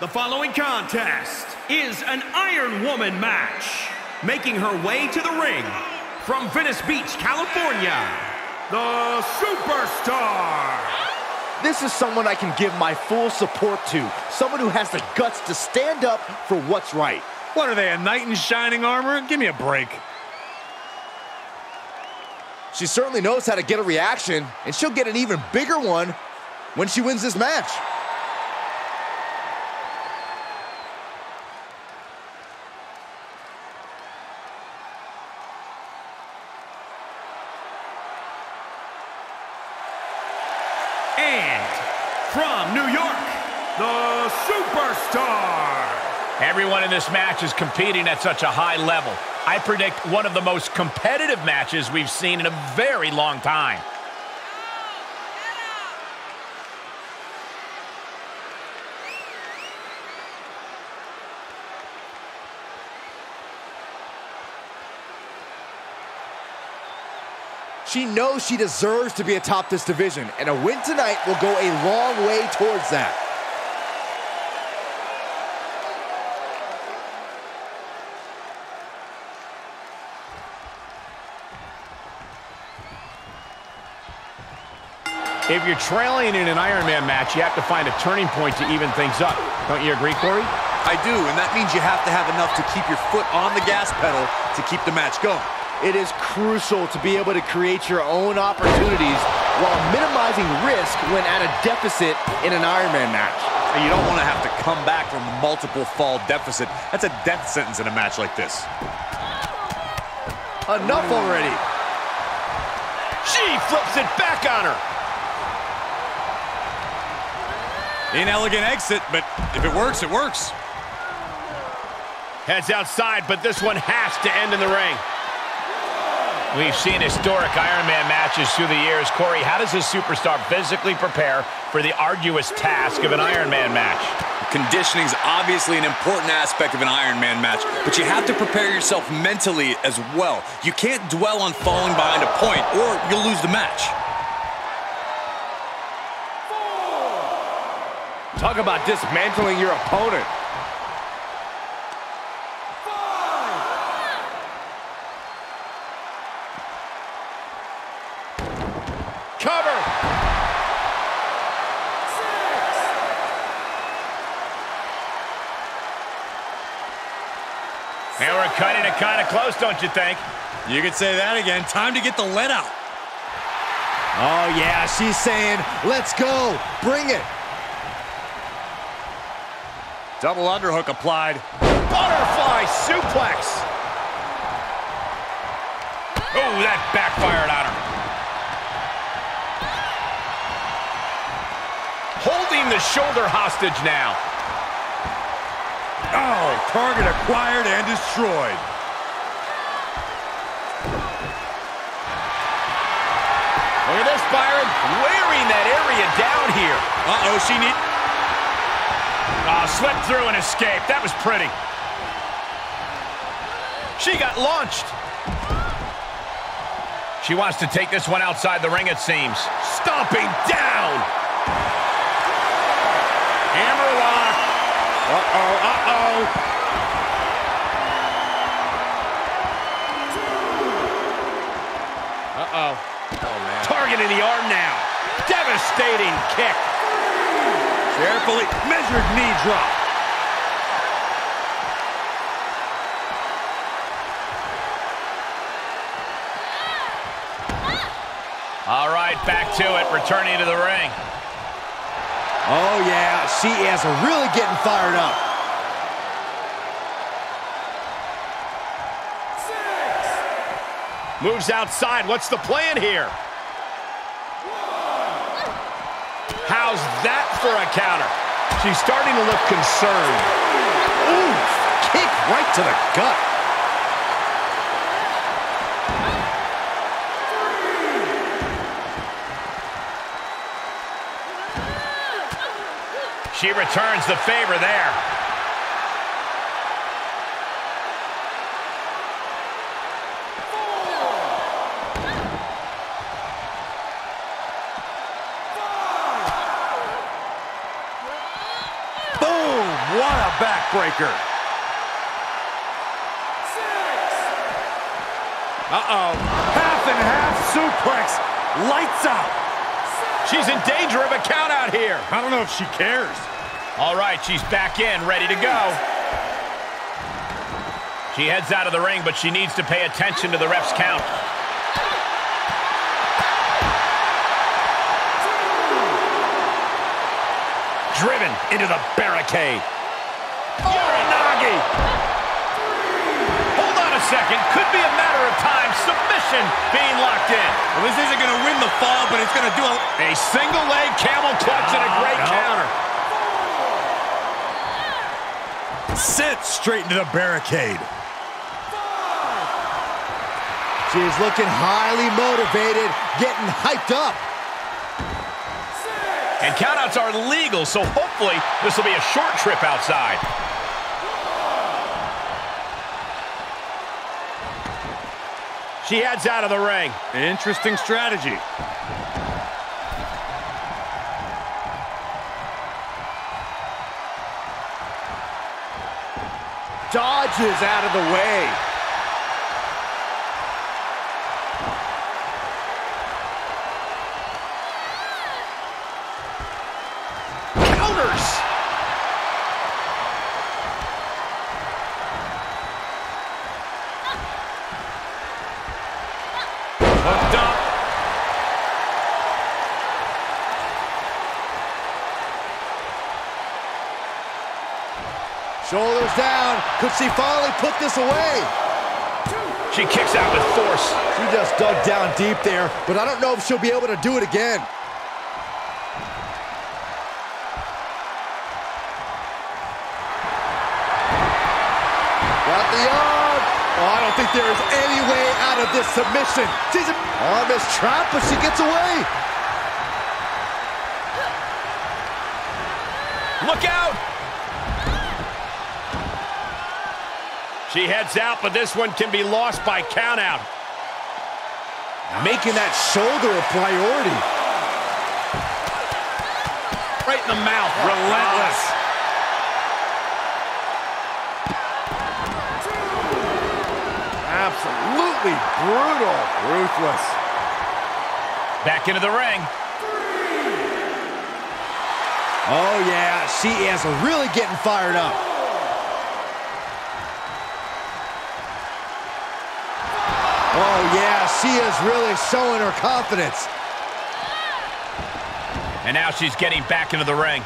The following contest is an Iron Woman match, making her way to the ring from Venice Beach, California, the Superstar. This is someone I can give my full support to, someone who has the guts to stand up for what's right. What are they, a knight in shining armor? Give me a break. She certainly knows how to get a reaction, and she'll get an even bigger one when she wins this match. And from New York, the Superstar. Everyone in this match is competing at such a high level. I predict one of the most competitive matches we've seen in a very long time. She knows she deserves to be atop this division, and a win tonight will go a long way towards that. If you're trailing in an Iron Man match, you have to find a turning point to even things up. Don't you agree, Corey? I do, and that means you have to have enough to keep your foot on the gas pedal to keep the match going. It is crucial to be able to create your own opportunities while minimizing risk when at a deficit in an Iron Man match. You don't want to have to come back from a multiple fall deficit. That's a death sentence in a match like this. Enough already. She flips it back on her. Inelegant exit, but if it works, it works. Heads outside, but this one has to end in the ring. We've seen historic Iron Man matches through the years. Corey, how does this superstar physically prepare for the arduous task of an Iron Man match? Conditioning is obviously an important aspect of an Iron Man match, but you have to prepare yourself mentally as well. You can't dwell on falling behind a point, or you'll lose the match. Talk about dismantling your opponent. Five. Cover. Six. They were cutting it kind of close, don't you think? You could say that again. Time to get the let out. Oh, yeah, she's saying, let's go. Bring it. Double underhook applied. Butterfly suplex. Oh, that backfired on her. Holding the shoulder hostage now. Oh, target acquired and destroyed. Look at this, Byron, wearing that area down here. Uh-oh, she needs... slipped through and escaped. That was pretty. She got launched. She wants to take this one outside the ring, it seems. Stomping down. Hammerlock. Uh-oh, uh-oh. Uh-oh. Oh, man. Targeting the arm now. Devastating kick. Carefully measured knee drop. All right, back to it, returning to the ring. Oh, yeah, she is really getting fired up. Six. Moves outside. What's the plan here? How's that for a counter? She's starting to look concerned. Ooh, kick right to the gut. She returns the favor there. neckbreaker. Uh-oh. Half and half suplex. Lights out. She's in danger of a count out here. I don't know if she cares. All right, she's back in, ready to go. She heads out of the ring, but she needs to pay attention to the ref's count. Driven into the barricade. Uranagi! Hold on a second. Could be a matter of time. Submission being locked in. Well, this isn't going to win the fall, but it's going to do a single leg camel clutch and a great counter. Sent straight into the barricade. She is looking highly motivated, getting hyped up. And countouts are legal, so hopefully this will be a short trip outside. She heads out of the ring. Interesting strategy. Dodges out of the way. Shoulders down. Could she finally put this away? She kicks out with force. She just dug down deep there, but I don't know if she'll be able to do it again. Got the arm. Oh, I don't think there is any way out of this submission. She's arm is trapped, but she gets away. Look out. She heads out, but this one can be lost by countout. Making that shoulder a priority. Right in the mouth, relentless. Absolutely brutal. Ruthless. Back into the ring. Oh yeah, she is really getting fired up. Oh, yeah, she is really showing her confidence. And now she's getting back into the ring.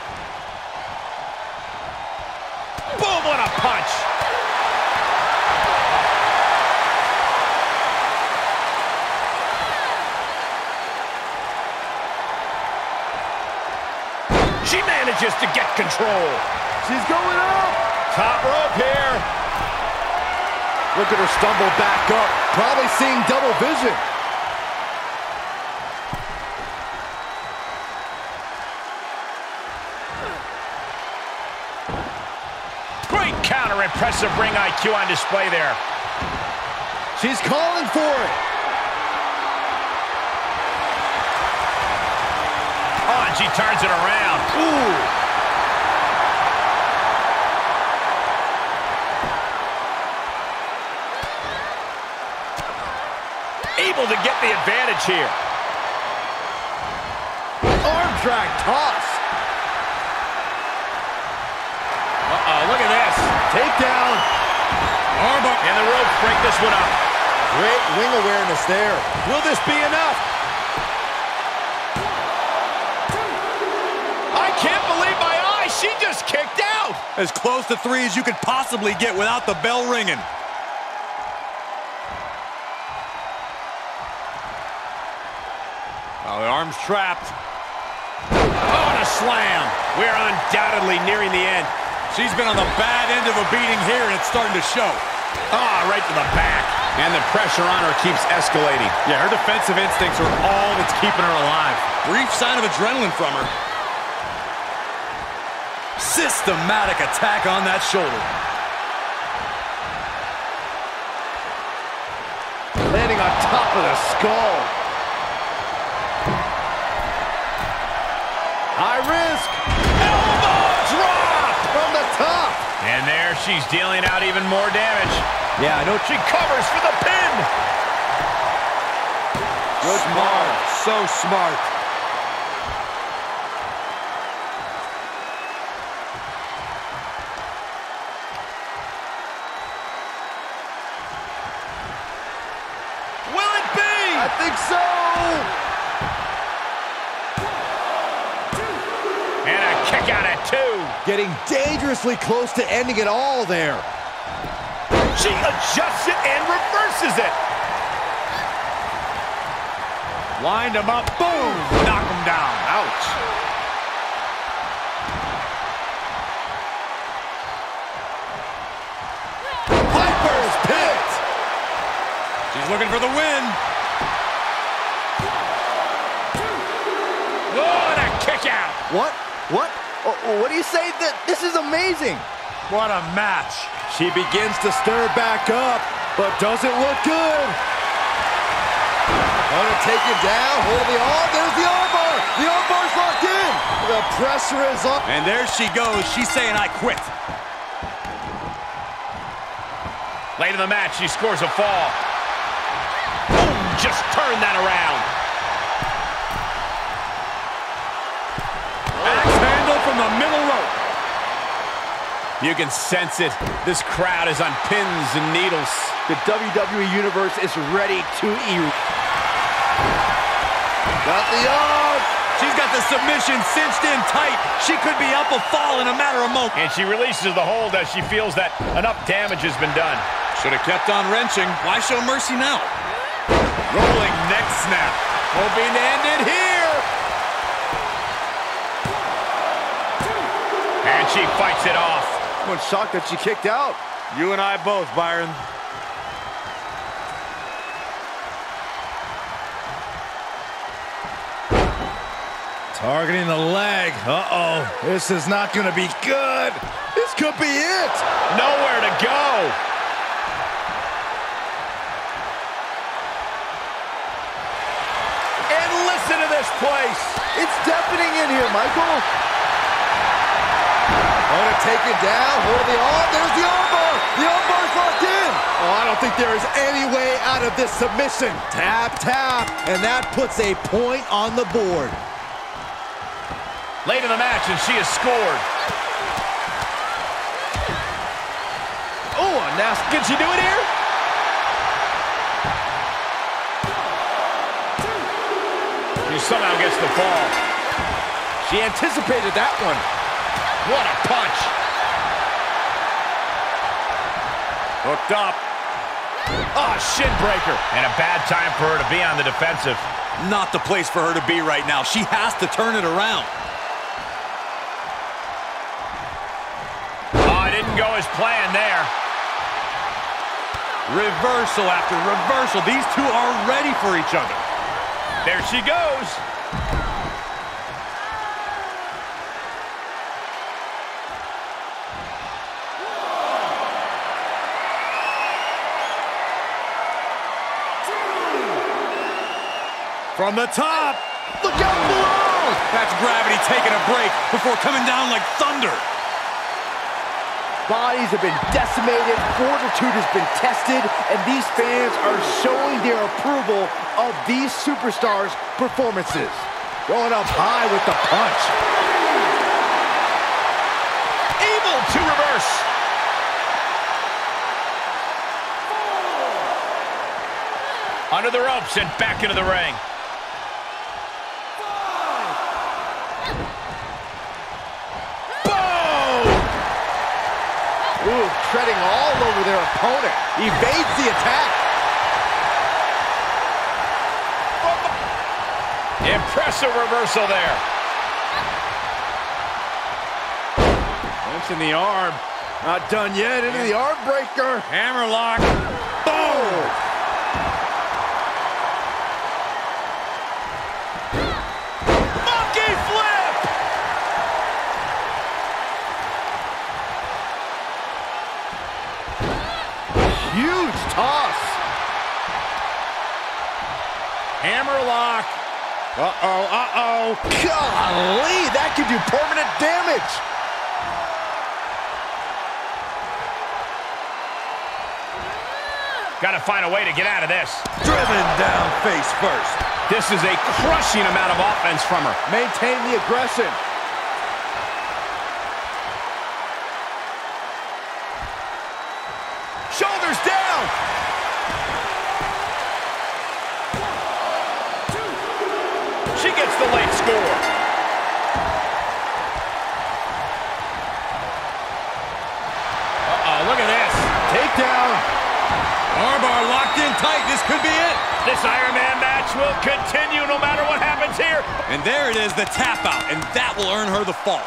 Boom, what a punch. She manages to get control. She's going up. Top rope here. Look at her stumble back up. Probably seeing double vision. Great counter. Impressive ring IQ on display there. She's calling for it. Oh, and she turns it around. Ooh. Able to get the advantage here. Arm drag toss. Uh-oh, look at this. Takedown. Arm up. And the ropes break this one up. Great wing awareness there. Will this be enough? I can't believe my eyes. She just kicked out. As close to three as you could possibly get without the bell ringing. Oh, the arm's trapped. Oh, and a slam. We're undoubtedly nearing the end. She's been on the bad end of a beating here, and it's starting to show. Ah, right to the back. And the pressure on her keeps escalating. Yeah, her defensive instincts are all that's keeping her alive. Brief sign of adrenaline from her. Systematic attack on that shoulder. Landing on top of the skull. High risk. Elbow drop from the top. And there. she's dealing out even more damage. Yeah, I know. She covers for the pin. Good mark. So smart. Will it be? I think so. And a kick out at two. Getting dangerously close to ending it all there. She adjusts it and reverses it. Wind him up, boom, knock him down, ouch. Piper's picked. She's looking for the win. What a kick out. What? What do you say? This is amazing. What a match. She begins to stir back up, but doesn't look good. Want to take him down, hold the arm, there's the armbar. The armbar's locked in. The pressure is on. And there she goes, she's saying I quit. Late in the match, she scores a fall. Boom, just turn that around. Axe handle from the middle rope. You can sense it. This crowd is on pins and needles. The WWE Universe is ready to eat. Got the arm. She's got the submission cinched in tight. She could be up a fall in a matter of moments. And she releases the hold as she feels that enough damage has been done. Should have kept on wrenching. Why show mercy now? Rolling neck snap. Hoping to end it here. And she fights it off. I'm shocked that she kicked out. You and I both, Byron. Targeting the leg. Uh-oh. This is not going to be good. This could be it. Nowhere to go. And listen to this place. It's deafening in here, Michael. Want to take it down, hold the arm, there's the armbar! The armbar's locked in! Oh, I don't think there is any way out of this submission. Tap, tap, and that puts a point on the board. Late in the match, and she has scored. Oh, now, can she do it here? She somehow gets the fall. She anticipated that one. What a punch. Hooked up. Oh, shin breaker. And a bad time for her to be on the defensive. Not the place for her to be right now. She has to turn it around. Oh, it didn't go as planned there. Reversal after reversal. These two are ready for each other. There she goes. From the top. Look out below. That's gravity taking a break before coming down like thunder. Bodies have been decimated. Fortitude has been tested. And these fans are showing their approval of these superstars' performances. Going up high with the punch. Able to reverse. Under the ropes and back into the ring. Ooh, treading all over their opponent. Evades the attack. Impressive reversal there. Punch in the arm. Not done yet. Into the arm breaker. Hammerlock. Boom. Monkey flip. Huge toss. Hammerlock. Uh-oh, uh-oh. Golly, that could do permanent damage. Got to find a way to get out of this. Driven down face first. This is a crushing amount of offense from her. Maintain the aggression. Shoulders down. One, two. She gets the late score. Look at this. Takedown. Armbar locked in tight. This could be it. This Iron Man match will continue no matter what happens here. And there it is, the tap out, and that will earn her the fall.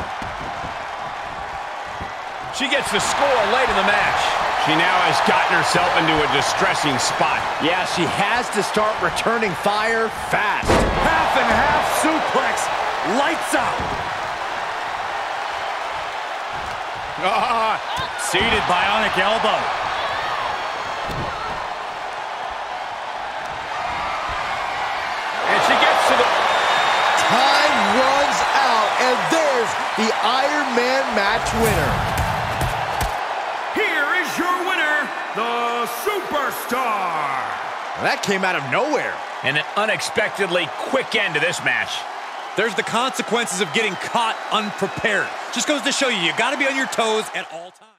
She gets the score late in the match. She now has gotten herself into a distressing spot. Yeah, she has to start returning fire fast. Half and half suplex. Lights out. Seated bionic elbow. And she gets to the... Time runs out, and there's the Iron Man match winner. Here is your winner, the Superstar. Well, that came out of nowhere. And an unexpectedly quick end to this match. There's the consequences of getting caught unprepared. Just goes to show you, you gotta be on your toes at all times.